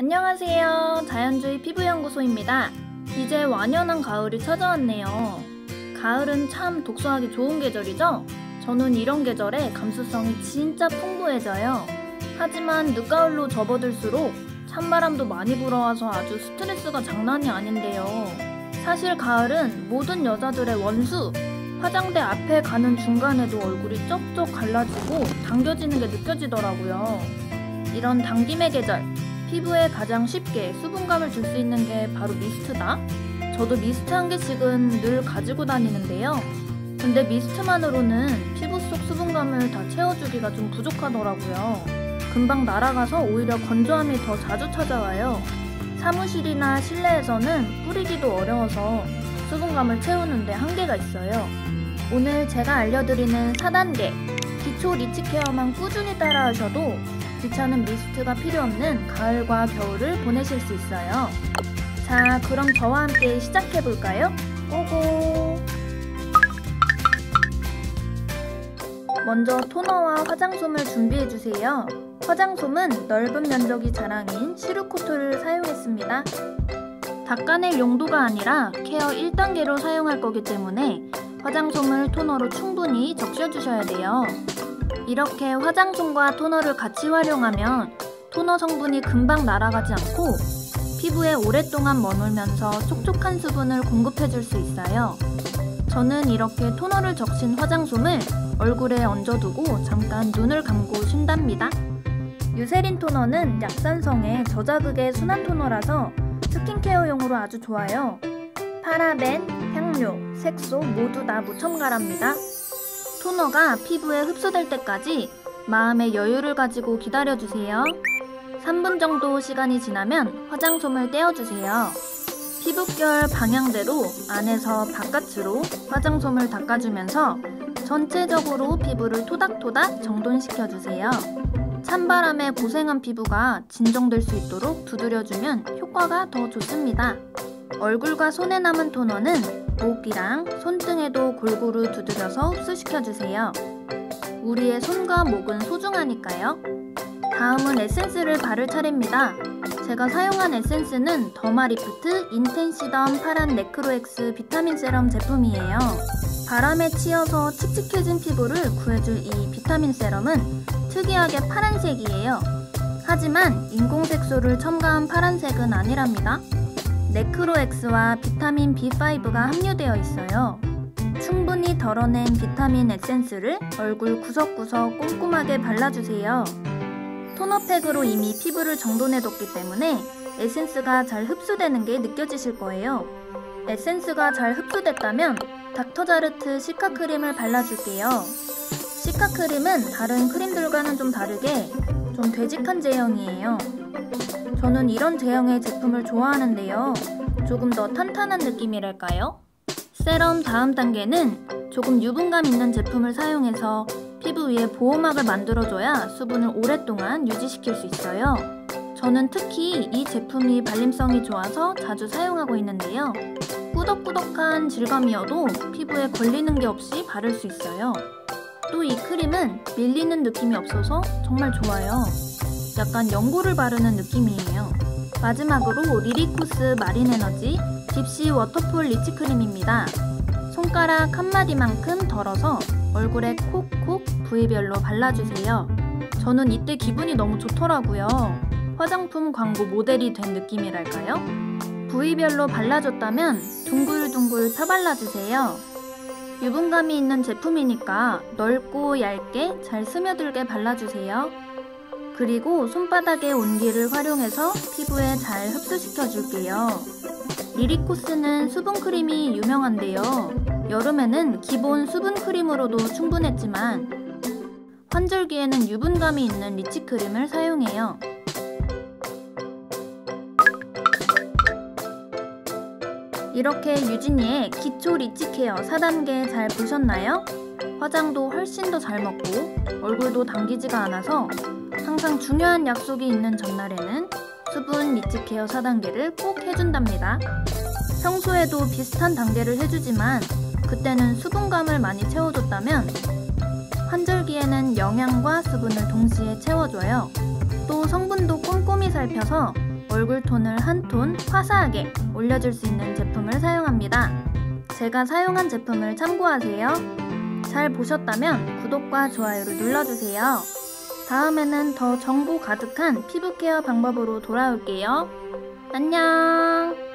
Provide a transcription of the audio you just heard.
안녕하세요. 자연주의 피부연구소입니다. 이제 완연한 가을이 찾아왔네요. 가을은 참 독서하기 좋은 계절이죠? 저는 이런 계절에 감수성이 진짜 풍부해져요. 하지만 늦가을로 접어들수록 찬바람도 많이 불어와서 아주 스트레스가 장난이 아닌데요. 사실 가을은 모든 여자들의 원수! 화장대 앞에 가는 중간에도 얼굴이 쩍쩍 갈라지고 당겨지는 게 느껴지더라고요. 이런 당김의 계절! 피부에 가장 쉽게 수분감을 줄 수 있는 게 바로 미스트다. 저도 미스트 한 개씩은 늘 가지고 다니는데요. 근데 미스트만으로는 피부 속 수분감을 다 채워주기가 좀 부족하더라고요. 금방 날아가서 오히려 건조함이 더 자주 찾아와요. 사무실이나 실내에서는 뿌리기도 어려워서 수분감을 채우는데 한계가 있어요. 오늘 제가 알려드리는 4단계 기초 리치케어만 꾸준히 따라하셔도 귀찮은 미스트가 필요 없는 가을과 겨울을 보내실 수 있어요. 자, 그럼 저와 함께 시작해볼까요? 고고! 먼저 토너와 화장솜을 준비해주세요. 화장솜은 넓은 면적이 자랑인 시루코트를 사용했습니다. 닦아낼 용도가 아니라 케어 1단계로 사용할 거기 때문에 화장솜을 토너로 충분히 적셔주셔야 돼요. 이렇게 화장솜과 토너를 같이 활용하면 토너 성분이 금방 날아가지 않고 피부에 오랫동안 머물면서 촉촉한 수분을 공급해줄 수 있어요. 저는 이렇게 토너를 적신 화장솜을 얼굴에 얹어두고 잠깐 눈을 감고 쉰답니다. 유세린 토너는 약산성의 저자극의 순한 토너라서 스킨케어용으로 아주 좋아요. 파라벤, 향료, 색소 모두 다 무첨가랍니다. 토너가 피부에 흡수될 때까지 마음의 여유를 가지고 기다려주세요. 3분 정도 시간이 지나면 화장솜을 떼어주세요. 피부결 방향대로 안에서 바깥으로 화장솜을 닦아주면서 전체적으로 피부를 토닥토닥 정돈시켜주세요. 찬바람에 고생한 피부가 진정될 수 있도록 두드려주면 효과가 더 좋습니다. 얼굴과 손에 남은 토너는 목이랑 손등에도 골고루 두드려서 흡수시켜주세요. 우리의 손과 목은 소중하니까요. 다음은 에센스를 바를 차례입니다. 제가 사용한 에센스는 더마리프트 인텐시덤 파란 네크로엑스 비타민 세럼 제품이에요. 바람에 치여서 칙칙해진 피부를 구해줄 이 비타민 세럼은 특이하게 파란색이에요. 하지만 인공색소를 첨가한 파란색은 아니랍니다. 네크로엑스와 비타민 B5가 함유되어 있어요. 충분히 덜어낸 비타민 에센스를 얼굴 구석구석 꼼꼼하게 발라주세요. 토너팩으로 이미 피부를 정돈해뒀기 때문에 에센스가 잘 흡수되는 게 느껴지실 거예요. 에센스가 잘 흡수됐다면 닥터자르트 시카크림을 발라줄게요. 시카크림은 다른 크림들과는 좀 다르게 좀 되직한 제형이에요. 저는 이런 제형의 제품을 좋아하는데요. 조금 더 탄탄한 느낌이랄까요? 세럼 다음 단계는 조금 유분감 있는 제품을 사용해서 피부 위에 보호막을 만들어줘야 수분을 오랫동안 유지시킬 수 있어요. 저는 특히 이 제품이 발림성이 좋아서 자주 사용하고 있는데요. 꾸덕꾸덕한 질감이어도 피부에 걸리는 게 없이 바를 수 있어요. 또 이 크림은 밀리는 느낌이 없어서 정말 좋아요. 약간 연고를 바르는 느낌이에요. 마지막으로 리리코스 마린에너지 딥시 워터풀 리치크림입니다. 손가락 한마디만큼 덜어서 얼굴에 콕콕 부위별로 발라주세요. 저는 이때 기분이 너무 좋더라고요. 화장품 광고 모델이 된 느낌이랄까요? 부위별로 발라줬다면 둥글둥글 펴발라주세요. 유분감이 있는 제품이니까 넓고 얇게 잘 스며들게 발라주세요. 그리고 손바닥의 온기를 활용해서 피부에 잘 흡수시켜줄게요. 리리코스는 수분크림이 유명한데요. 여름에는 기본 수분크림으로도 충분했지만 환절기에는 유분감이 있는 리치크림을 사용해요. 이렇게 유진이의 기초 리치케어 4단계 잘 보셨나요? 화장도 훨씬 더 잘 먹고 얼굴도 당기지가 않아서 항상 중요한 약속이 있는 전날에는 수분 리치케어 4단계를 꼭 해준답니다. 평소에도 비슷한 단계를 해주지만 그때는 수분감을 많이 채워줬다면 환절기에는 영양과 수분을 동시에 채워줘요. 또 성분도 꼼꼼히 살펴서 얼굴 톤을 한 톤 화사하게 올려줄 수 있는 제품을 사용합니다. 제가 사용한 제품을 참고하세요. 잘 보셨다면 구독과 좋아요를 눌러주세요. 다음에는 더 정보 가득한 피부 케어 방법으로 돌아올게요. 안녕!